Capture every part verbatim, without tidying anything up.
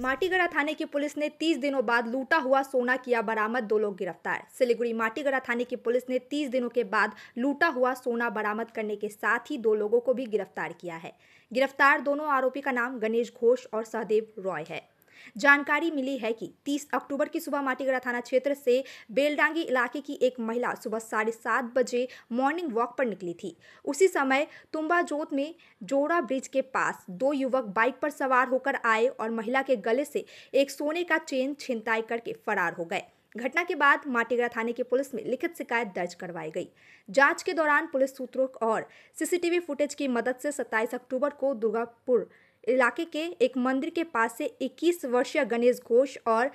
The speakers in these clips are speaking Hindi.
माटीगरा थाने की पुलिस ने तीस दिनों बाद लूटा हुआ सोना किया बरामद, दो लोग गिरफ्तार। सिलीगुड़ी माटीगरा थाने की पुलिस ने तीस दिनों के बाद लूटा हुआ सोना बरामद करने के साथ ही दो लोगों को भी गिरफ्तार किया है। गिरफ्तार दोनों आरोपी का नाम गणेश घोष और सहदेव रॉय है। जानकारी मिली है कि तीस अक्टूबर की सुबह माटीगढ़ थाना क्षेत्र से बेलडांगी इलाके की एक महिला सुबह साढ़े सात बजे मॉर्निंग वॉक पर निकली थी। उसी समय तुंबाजोत में जोड़ा ब्रिज के पास दो युवक बाइक पर सवार होकर आए और महिला के गले से एक सोने का चेन छिनताई करके फरार हो गए। घटना के बाद माटीगढ़ थाने की पुलिस में लिखित शिकायत दर्ज करवाई गई। जांच के दौरान पुलिस सूत्रों और सीसीटीवी फुटेज की मदद से सत्ताईस अक्टूबर को दुर्गापुर इलाके के एक मंदिर के पास से इक्कीस वर्षीय गणेश घोष और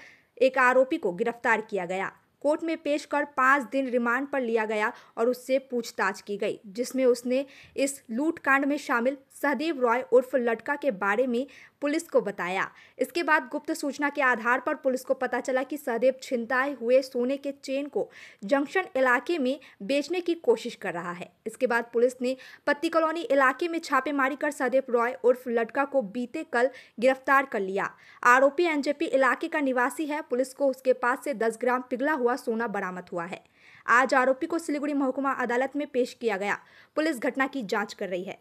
एक आरोपी को गिरफ्तार किया गया। कोर्ट में पेश कर पाँच दिन रिमांड पर लिया गया और उससे पूछताछ की गई, जिसमें उसने इस लूटकांड में शामिल सहदेव रॉय उर्फ लड़का के बारे में पुलिस को बताया। इसके बाद गुप्त सूचना के आधार पर पुलिस को पता चला कि सहदेव छिनताए हुए सोने के चेन को जंक्शन इलाके में बेचने की कोशिश कर रहा है। इसके बाद पुलिस ने पत्ती कॉलोनी इलाके में छापेमारी कर सहदेव रॉय उर्फ लड़का को बीते कल गिरफ्तार कर लिया। आरोपी एनजेपी इलाके का निवासी है। पुलिस को उसके पास से दस ग्राम पिघला हुआ सोना बरामद हुआ है। आज आरोपी को सिलीगुड़ी महकुमा अदालत में पेश किया गया। पुलिस घटना की जांच कर रही है।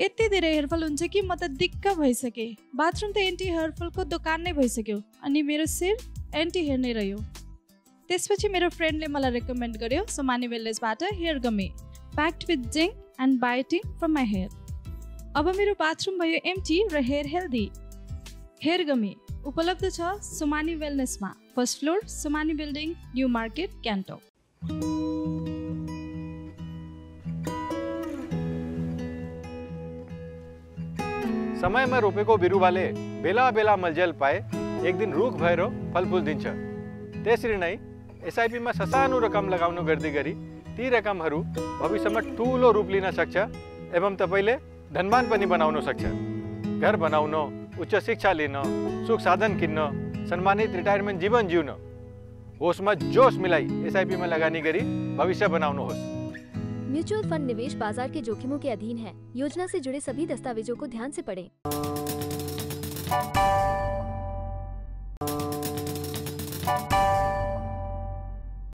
यति धेरै हेयरफल हुन्छ कि म त दिक्क भइसके। बाथरुम त एन्टी हेयरफल को दुकान नै भइसक्यो अनि मेरो सिर एन्टी हेयर नै रह्यो। त्यसपछि मेरो फ्रेन्डले मलाई रेकमेन्ड गर्यो सुमानी वेलनेसबाट hair gummy packed with zinc and biotin from my hair. अब मेरो बाथरुम भयो एम्प्टी र हेयर हेल्दी। हेयर गमी उपलब्ध छ सुमानी वेलनेसमा, first floor, Sumani building, new market, क्यान्टो। समय में रोपे को बिरु वाले बेला बेला मलजल पाए एक दिन रुख भैरो फल फूल दिन्छ। त्यसरी नै एसआईपी में ससानो रकम लगाउनु गर्दै गरी ती रकमहरू भविष्यमा ठूलो रूप लिन सक्छ एवं तपाईले धनवान पनि बनाउन सक्छ। घर बनाउन, उच्च शिक्षा लिन, सुख साधन किन्न, सम्मानित रिटायरमेन्ट जीवन जिउन, होसमा जोश मिलाई एसआईपी में लगानी गरी भविष्य बनाउनुहोस्। म्यूचुअल फंड निवेश बाजार के जोखिमों के अधीन है। योजना से जुड़े सभी दस्तावेजों को ध्यान से पढ़ें।